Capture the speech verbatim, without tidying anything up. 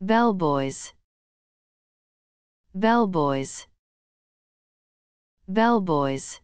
bellboys, bellboys, bellboys.